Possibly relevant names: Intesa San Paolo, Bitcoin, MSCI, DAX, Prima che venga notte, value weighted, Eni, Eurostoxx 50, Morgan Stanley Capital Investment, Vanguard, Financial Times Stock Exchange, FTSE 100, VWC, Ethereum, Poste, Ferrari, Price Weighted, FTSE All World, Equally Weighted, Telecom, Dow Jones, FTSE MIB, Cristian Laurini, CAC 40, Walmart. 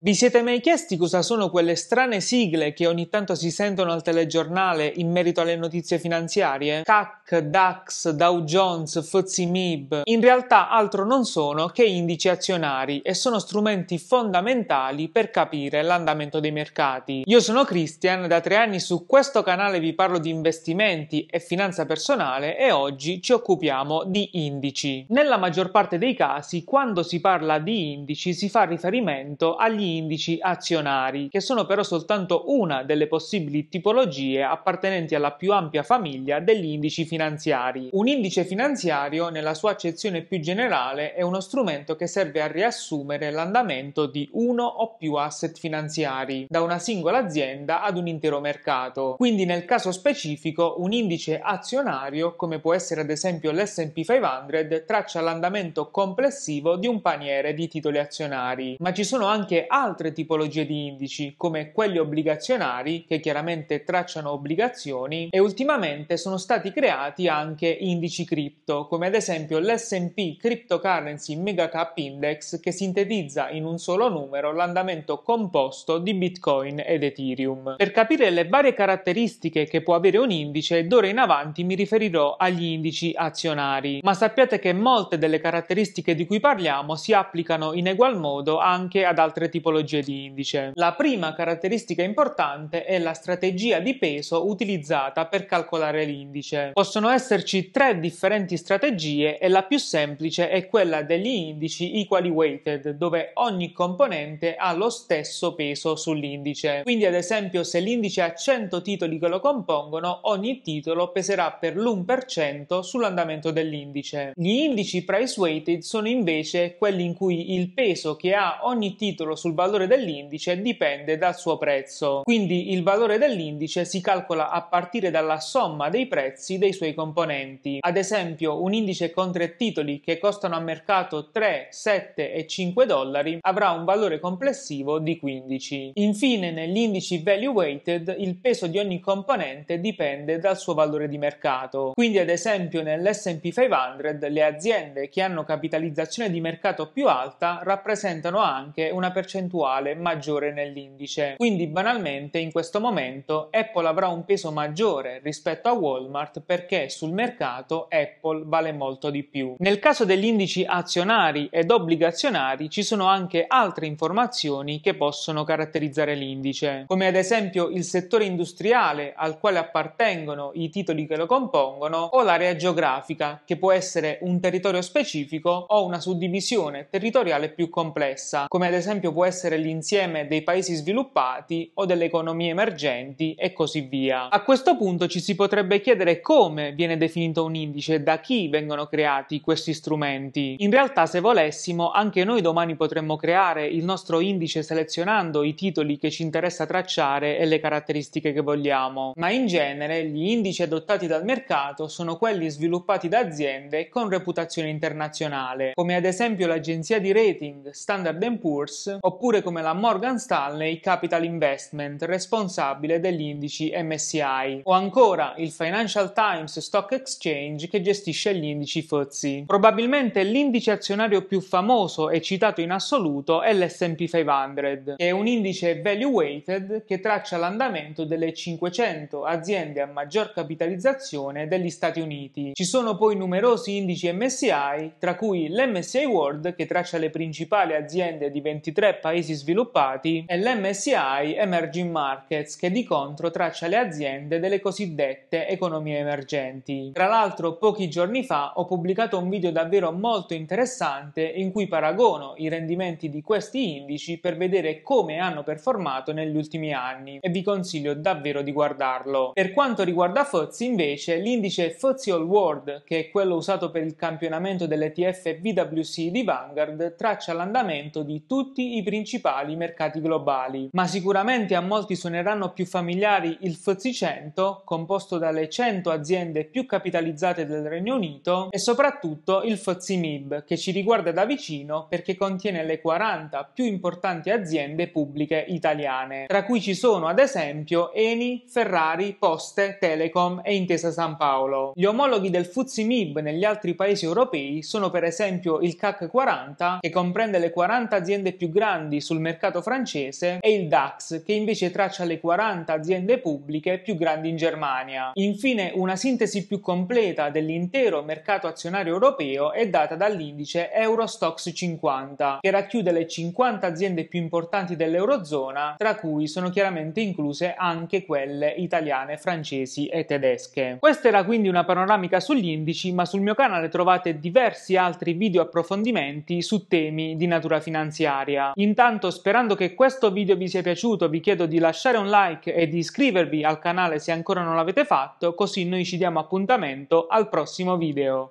Vi siete mai chiesti cosa sono quelle strane sigle che ogni tanto si sentono al telegiornale in merito alle notizie finanziarie? CAC, DAX, Dow Jones, FTSE MIB. In realtà altro non sono che indici azionari e sono strumenti fondamentali per capire l'andamento dei mercati. Io sono Christian, da 3 anni su questo canale vi parlo di investimenti e finanza personale e oggi ci occupiamo di indici. Nella maggior parte dei casi, quando si parla di indici si fa riferimento agli indici azionari, che sono però soltanto una delle possibili tipologie appartenenti alla più ampia famiglia degli indici finanziari. Un indice finanziario, nella sua accezione più generale, è uno strumento che serve a riassumere l'andamento di uno o più asset finanziari, da una singola azienda ad un intero mercato. Quindi nel caso specifico un indice azionario, come può essere ad esempio l'S&P 500, traccia l'andamento complessivo di un paniere di titoli azionari. Ma ci sono anche altre tipologie di indici, come quelli obbligazionari, che chiaramente tracciano obbligazioni, e ultimamente sono stati creati anche indici cripto, come ad esempio l'S&P Cryptocurrency Mega Cap Index, che sintetizza in un solo numero l'andamento composto di Bitcoin ed Ethereum. Per capire le varie caratteristiche che può avere un indice, d'ora in avanti mi riferirò agli indici azionari, ma sappiate che molte delle caratteristiche di cui parliamo si applicano in egual modo anche ad altre tipologie di indice. La prima caratteristica importante è la strategia di peso utilizzata per calcolare l'indice. Possono esserci 3 differenti strategie e la più semplice è quella degli indici Equally Weighted, dove ogni componente ha lo stesso peso sull'indice. Quindi ad esempio se l'indice ha 100 titoli che lo compongono, ogni titolo peserà per l'1% sull'andamento dell'indice. Gli indici Price Weighted sono invece quelli in cui il peso che ha ogni titolo sul valore dell'indice dipende dal suo prezzo. Quindi il valore dell'indice si calcola a partire dalla somma dei prezzi dei suoi componenti. Ad esempio un indice con 3 titoli che costano a mercato 3, 7 e 5 dollari avrà un valore complessivo di 15. Infine negli indici value weighted il peso di ogni componente dipende dal suo valore di mercato. Quindi ad esempio nell'S&P 500 le aziende che hanno capitalizzazione di mercato più alta rappresentano anche una percentuale maggiore nell'indice. Quindi banalmente in questo momento Apple avrà un peso maggiore rispetto a Walmart perché sul mercato Apple vale molto di più. Nel caso degli indici azionari ed obbligazionari ci sono anche altre informazioni che possono caratterizzare l'indice, come ad esempio il settore industriale al quale appartengono i titoli che lo compongono o l'area geografica, che può essere un territorio specifico o una suddivisione territoriale più complessa, come ad esempio può essere l'insieme dei paesi sviluppati o delle economie emergenti e così via. A questo punto ci si potrebbe chiedere come viene definito un indice e da chi vengono creati questi strumenti. In realtà, se volessimo, anche noi domani potremmo creare il nostro indice selezionando i titoli che ci interessa tracciare e le caratteristiche che vogliamo, ma in genere gli indici adottati dal mercato sono quelli sviluppati da aziende con reputazione internazionale, come ad esempio l'agenzia di rating Standard & Poor's, oppure come la Morgan Stanley Capital Investment, responsabile degli indici MSCI, o ancora il Financial Times Stock Exchange, che gestisce gli indici FTSE. Probabilmente l'indice azionario più famoso e citato in assoluto è l'S&P 500, che è un indice value weighted che traccia l'andamento delle 500 aziende a maggior capitalizzazione degli Stati Uniti. Ci sono poi numerosi indici MSCI, tra cui l'MSCI World, che traccia le principali aziende di 23 paesi sviluppati, e l'MSCI Emerging Markets, che di contro traccia le aziende delle cosiddette economie emergenti. Tra l'altro pochi giorni fa ho pubblicato un video davvero molto interessante in cui paragono i rendimenti di questi indici per vedere come hanno performato negli ultimi anni e vi consiglio davvero di guardarlo. Per quanto riguarda FTSE invece, l'indice FTSE All World, che è quello usato per il campionamento dell'ETF VWC di Vanguard, traccia l'andamento di tutti i principali mercati globali, ma sicuramente a molti suoneranno più familiari il FTSE 100, composto dalle 100 aziende più capitalizzate del Regno Unito, e soprattutto il FTSE MIB, che ci riguarda da vicino perché contiene le 40 più importanti aziende pubbliche italiane, tra cui ci sono ad esempio Eni, Ferrari, Poste, Telecom e Intesa San Paolo. Gli omologhi del FTSE MIB negli altri paesi europei sono per esempio il CAC 40, che comprende le 40 aziende più grandi grandi sul mercato francese e il DAX, che invece traccia le 40 aziende pubbliche più grandi in Germania. Infine, una sintesi più completa dell'intero mercato azionario europeo è data dall'indice Eurostoxx 50, che racchiude le 50 aziende più importanti dell'Eurozona, tra cui sono chiaramente incluse anche quelle italiane, francesi e tedesche. Questa era quindi una panoramica sugli indici, ma sul mio canale trovate diversi altri video approfondimenti su temi di natura finanziaria. Intanto, sperando che questo video vi sia piaciuto, vi chiedo di lasciare un like e di iscrivervi al canale se ancora non l'avete fatto, così noi ci diamo appuntamento al prossimo video.